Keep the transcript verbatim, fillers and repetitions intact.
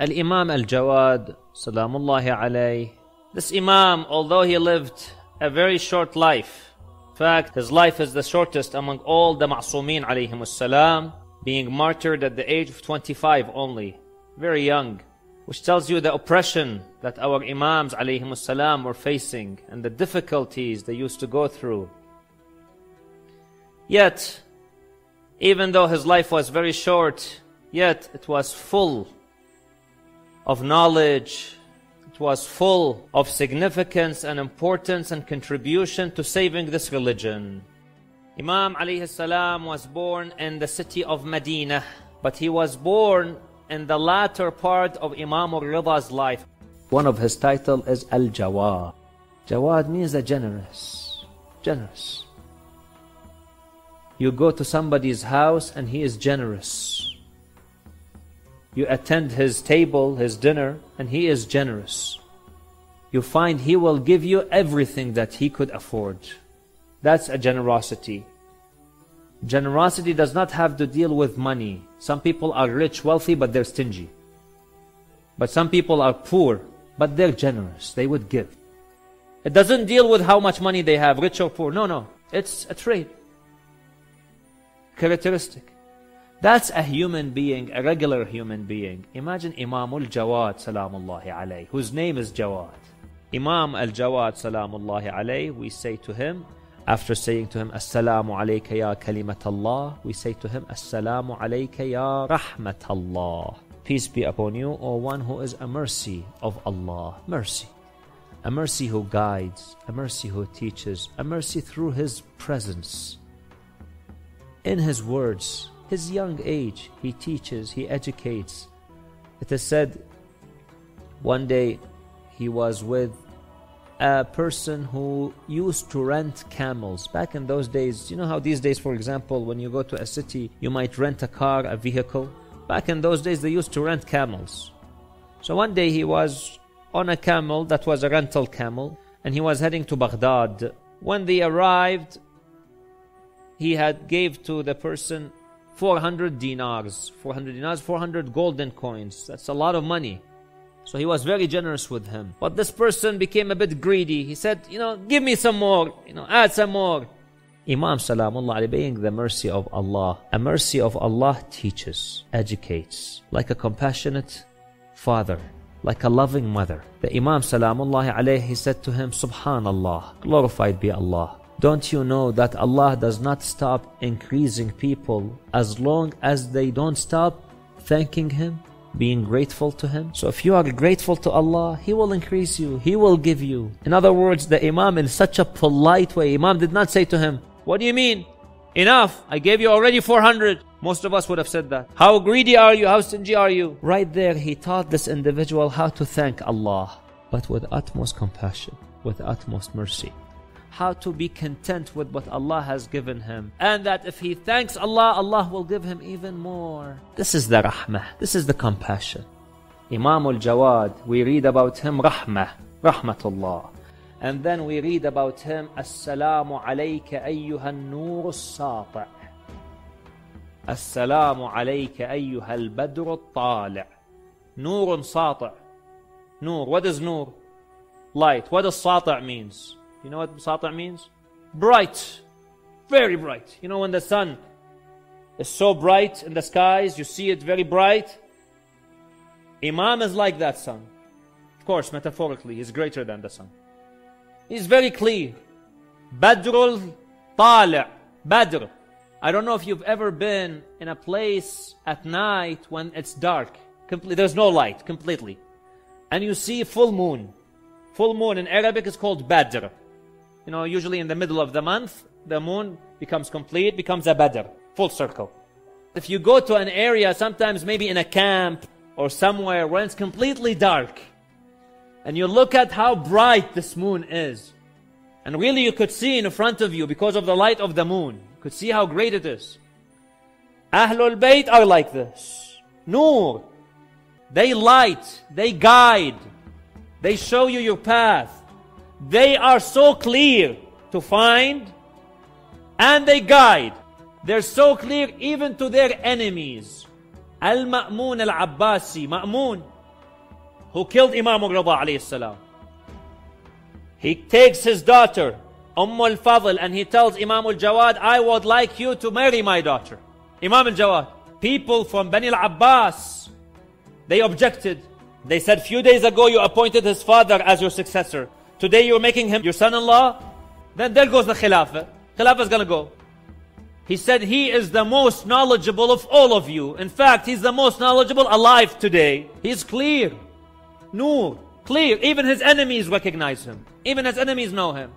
Al-Imam Al-Jawad, salamullahi alayhi. This Imam, although he lived a very short life, in fact, his life is the shortest among all the Masumin alayhim as-salam, being martyred at the age of twenty-five only, very young, which tells you the oppression that our Imams alayhim as-salam were facing and the difficulties they used to go through. Yet, even though his life was very short, yet it was full of knowledge, it was full of significance and importance and contribution to saving this religion. Imam alayhi salam was born in the city of Medina, but he was born in the latter part of Imam al-Ridha's life. One of his titles is Al-Jawad. Jawad means a generous, generous. You go to somebody's house and he is generous. You attend his table, his dinner, and he is generous. You find he will give you everything that he could afford. That's a generosity. Generosity does not have to deal with money. Some people are rich, wealthy, but they're stingy. But some people are poor, but they're generous. They would give. It doesn't deal with how much money they have, rich or poor. No, no. It's a trait. Characteristic. That's a human being, a regular human being. Imagine Imam al-Jawad salamullahi alayhi, whose name is Jawad. Imam al-Jawad salamullahi alayhi, we say to him, after saying to him, As-Salamu alayka ya kalimatallah, we say to him, As-Salamu alayka ya rahmatallah. Peace be upon you, O one who is a mercy of Allah. Mercy. A mercy who guides, a mercy who teaches, a mercy through his presence. In his words, his young age, he teaches, he educates. It is said one day he was with a person who used to rent camels. Back in those days, you know how these days, for example, when you go to a city, you might rent a car, a vehicle. Back in those days, they used to rent camels. So one day he was on a camel that was a rental camel, and he was heading to Baghdad. When they arrived, he had gave to the person four hundred dinars, four hundred dinars, four hundred golden coins. That's a lot of money. So he was very generous with him. But this person became a bit greedy. He said, you know, give me some more, you know, add some more. Imam Salamullah alayhi, being the mercy of Allah, a mercy of Allah teaches, educates, like a compassionate father, like a loving mother. The Imam Salamullah alayhi, he said to him, Subhanallah, glorified be Allah. Don't you know that Allah does not stop increasing people as long as they don't stop thanking Him, being grateful to Him? So if you are grateful to Allah, He will increase you, He will give you. In other words, the Imam, in such a polite way, Imam did not say to him, what do you mean? Enough, I gave you already four hundred. Most of us would have said that. How greedy are you? How stingy are you? Right there, he taught this individual how to thank Allah, but with utmost compassion, with utmost mercy. How to be content with what Allah has given him, and that if he thanks Allah, Allah will give him even more. This is the Rahmah, this is the compassion. Imam al-Jawad, we read about him Rahmah, Rahmatullah. And then we read about him As-Salamu alayka ayyuhal nur as-sati', As-Salamu alayka ayyuhal-badru al-tali', Nurun sati'. Nur, what is nur? Light. What does sati' means? You know what sati' means? Bright. Very bright. You know when the sun is so bright in the skies, you see it very bright. Imam is like that sun. Of course, metaphorically, he's greater than the sun. He's very clear. Badrul Tal'i. Badr. I don't know if you've ever been in a place at night when it's dark. Completely, there's no light completely. And you see full moon. Full moon in Arabic is called Badr. You know, usually in the middle of the month, the moon becomes complete, becomes a badr, full circle. If you go to an area, sometimes maybe in a camp or somewhere where it's completely dark, and you look at how bright this moon is, and really you could see in front of you because of the light of the moon, you could see how great it is. Ahlul Bayt are like this. Noor. They light, they guide, they show you your path. They are so clear to find, and they guide. They're so clear even to their enemies. Al-Ma'moon al-Abbasi, Ma'moon, who killed Imam al-Ridha alayhi salam. He takes his daughter, Umm al-Fadl, and he tells Imam al-Jawad, I would like you to marry my daughter. Imam al-Jawad, people from Bani al-Abbas, they objected. They said, few days ago you appointed his father as your successor. Today you're making him your son-in-law. Then there goes the khilafah. Khilafah is going to go. He said, he is the most knowledgeable of all of you. In fact, he's the most knowledgeable alive today. He's clear. Noor. Clear. Even his enemies recognize him. Even his enemies know him.